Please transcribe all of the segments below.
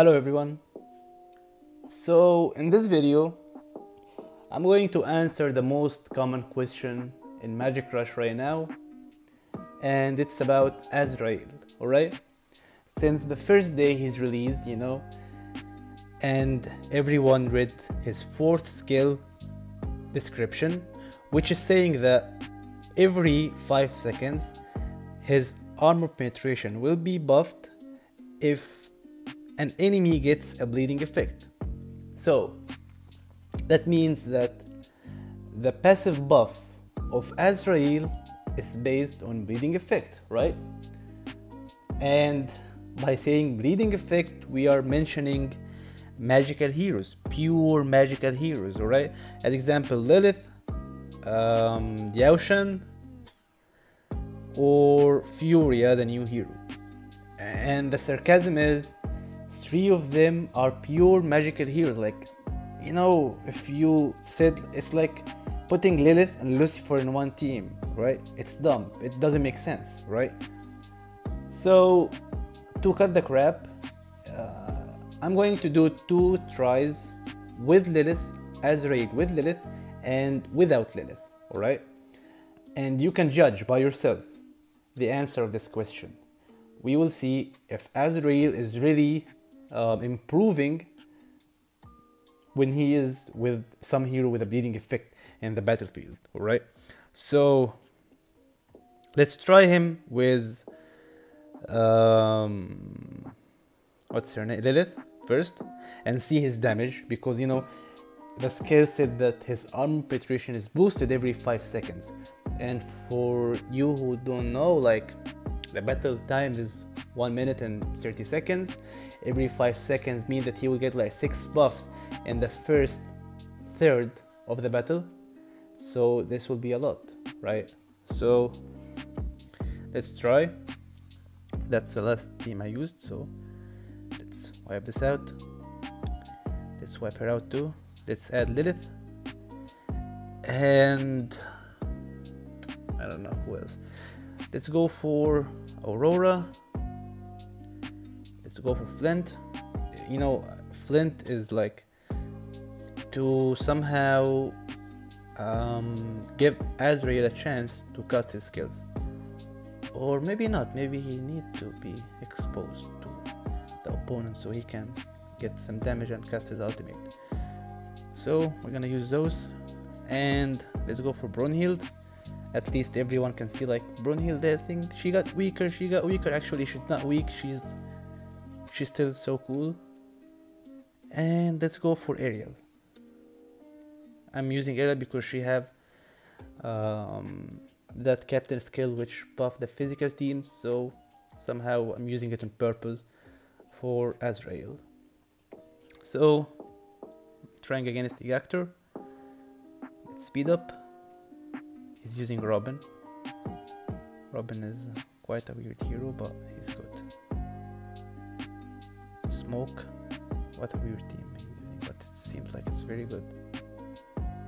Hello everyone. So in this video I'm going to answer the most common question in Magic Rush right now, and it's about Azrael, alright? Since the first day he's released, you know, and everyone read his fourth skill description, which is saying that every 5 seconds his armor penetration will be buffed if an enemy gets a bleeding effect. So that means that the passive buff of Azrael is based on bleeding effect, right? And by saying bleeding effect, we are mentioning magical heroes, pure magical heroes, alright? As example, Lilith, Dark Hogan, or Furia, the new hero. And the sarcasm is 3 of them are pure magical heroes. Like, you know, if you said, it's like putting Lilith and Lucifer in one team, right? It's dumb, it doesn't make sense, right? So to cut the crap, I'm going to do 2 tries with Lilith, Azrael with Lilith and without Lilith, alright? And you can judge by yourself the answer of this question. We will see if Azrael is really improving when he is with some hero with a bleeding effect in the battlefield, alright? So let's try him with what's her name, Lilith first, and see his damage, because you know the skill said that his armor penetration is boosted every 5 seconds. And for you who don't know, like, the battle time is 1 minute and 30 seconds. Every 5 seconds means that he will get like 6 buffs in the first third of the battle. So this will be a lot, right? So let's try. That's the last team I used, so let's wipe this out. Let's wipe her out too. Let's add Lilith. And I don't know who else. Let's go for Aurora. Let's go for Flint. You know, Flint is like to somehow give Azrael a chance to cast his skills, or maybe not. Maybe he needs to be exposed to the opponent so he can get some damage and cast his ultimate. So we're gonna use those, and let's go for Brunhild. At least everyone can see, like, Brunhild, I think she got weaker, actually she's not weak, she's still so cool. And let's go for Ariel. I'm using Ariel because she have that captain skill which buff the physical team, so somehow I'm using it on purpose for Azrael. So trying against the actor, let's speed up. He's using Robin. Robin is quite a weird hero, but he's good. Smoke. What a weird team he's doing, but it seems like it's very good.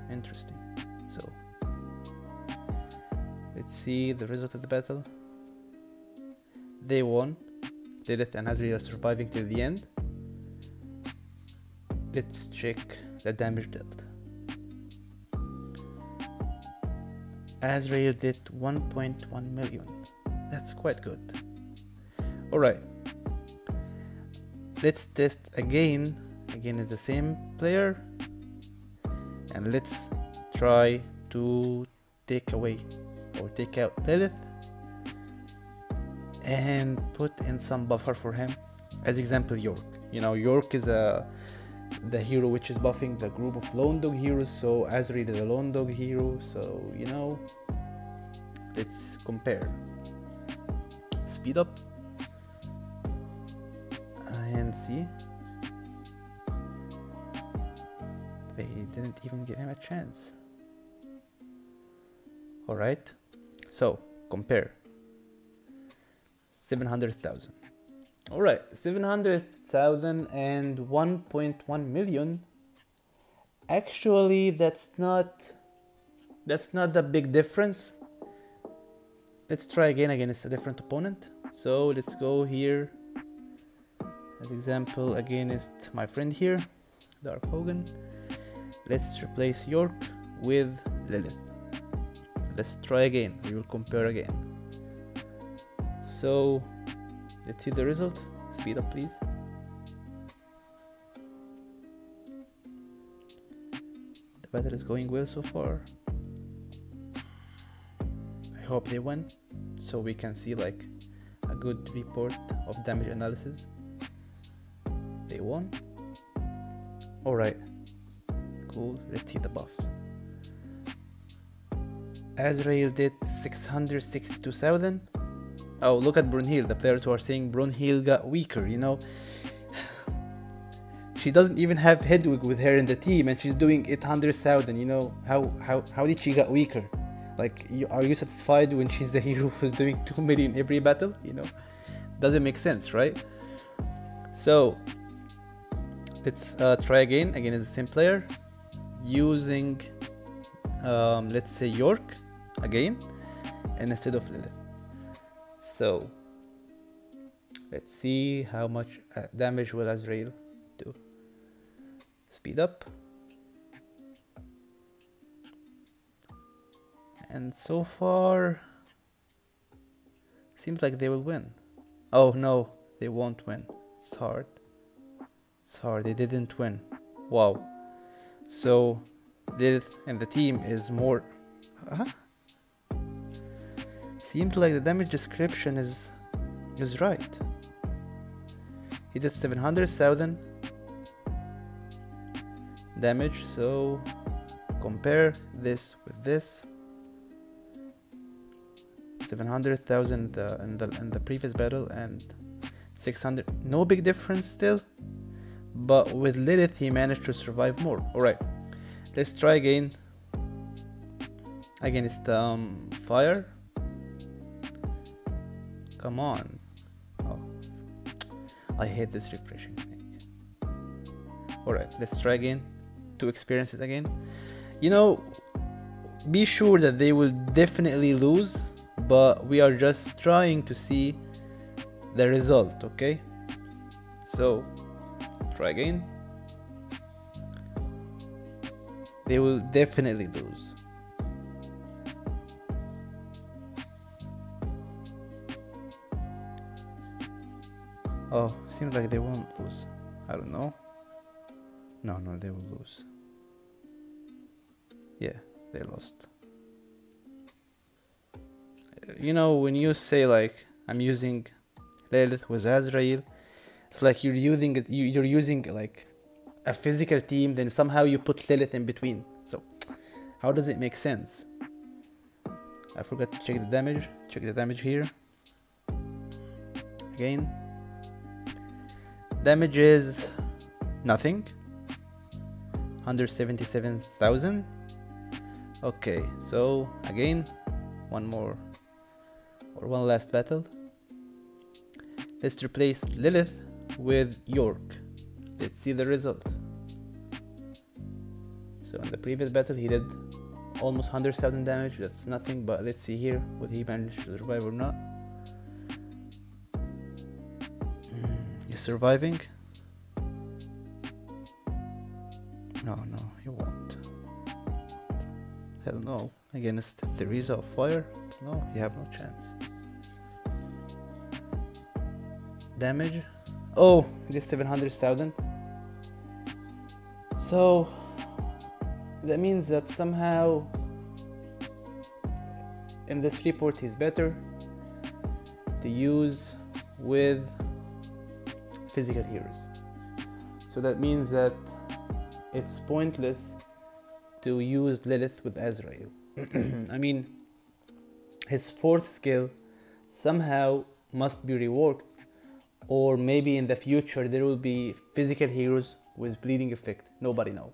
Interesting. So let's see the result of the battle. They won. Lilith and Azrael are surviving till the end. Let's check the damage dealt. Azrael did 1.1 million. That's quite good. Alright. Let's test again. Again is the same player. And let's try to take away or take out Lilith and put in some buffer for him. As example, York. You know, York is the hero which is buffing the group of lone dog heroes, so Azrael is a lone dog hero, so you know, let's compare. Speed up and see. They didn't even give him a chance. Alright, so compare. 700,000. Alright, 700,000 and 1.1 million. Actually, that's not the big difference. Let's try again. It's a different opponent. So let's go here. As example again is my friend here, Dark Hogan. Let's replace York with Lilith. Let's try again, we will compare again. So let's see the result. Speed up please. The battle is going well so far. I hope they win so we can see like a good report of damage analysis. They won. Alright, cool, let's see the buffs. Azrael did 662,000. Oh, look at Brunhild. The players who are saying Brunhild got weaker, you know. She doesn't even have Hedwig with her in the team and she's doing 800,000, you know. How did she get weaker? Like, are you satisfied when she's the hero who's doing 2 million every battle, you know? Doesn't make sense, right? So let's try again. Again as the same player, using let's say York again and instead of Lilith. So let's see how much damage will Azrael do. Speed up. And so far seems like they will win. Oh no, they won't win. It's hard. It's hard. They didn't win. Wow. So Lilith and the team is more... Seems like the damage description is right. He did 700,000 damage, so compare this with this. 700,000 in the previous battle and 600. No big difference still, but with Lilith he managed to survive more. Alright, let's try again against Fire. Come on. Oh, I hate this refreshing thing. Alright, let's try again to experience it again. You know, be sure that they will definitely lose, but we are just trying to see the result, okay? So try again. They will definitely lose. Oh, seems like they won't lose. I don't know. No, they will lose. Yeah, they lost. You know, when you say like I'm using Lilith with Azrael, it's like you're using like a physical team, then somehow you put Lilith in between. So how does it make sense? I forgot to check the damage. Check the damage here. Again. Damage is nothing. 177,000. Okay, so again, one more or one last battle. Let's replace Lilith with York. Let's see the result. So in the previous battle he did almost 100,000 damage. That's nothing, but let's see here would he manage to survive or not. Surviving? No, he won't. Hell no. Against Theresa of Fire? No, you have no chance. Damage? Oh, just 700,000. So that means that somehow in this report is better to use with physical heroes. So that means that it's pointless to use Lilith with Azrael. I mean, his fourth skill somehow must be reworked, or maybe in the future there will be physical heroes with bleeding effect. Nobody knows.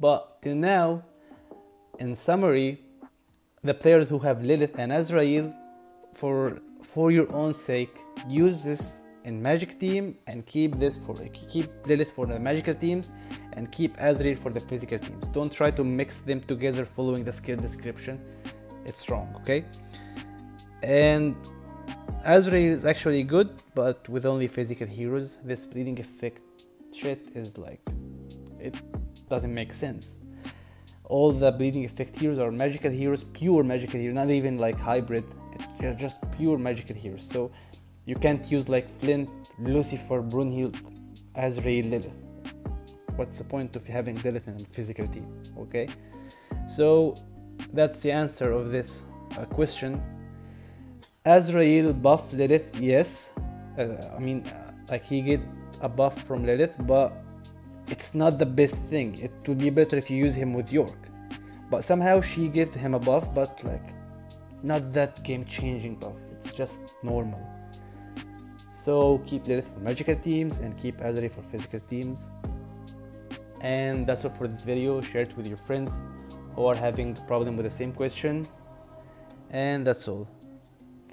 But till now, in summary, the players who have Lilith and Azrael, for your own sake, use this in Magic team and keep Lilith for the magical teams and keep Azrael for the physical teams. Don't try to mix them together following the skill description. It's wrong, okay? And Azrael is actually good, but with only physical heroes, this bleeding effect shit is like, it doesn't make sense. All the bleeding effect heroes are magical heroes, pure magical heroes, not even like hybrid, it's just pure magical heroes. So you can't use like Flint, Lucifer, Brunhild, Azrael, Lilith. What's the point of having Lilith in a physical team, okay? So that's the answer of this question. Azrael buff Lilith, yes, like he get a buff from Lilith, but it's not the best thing. It would be better if you use him with York, but somehow she gave him a buff, but like not that game-changing buff, it's just normal. So keep Lilith for magical teams and keep Azrael for physical teams. And that's all for this video. Share it with your friends who are having a problem with the same question, and that's all.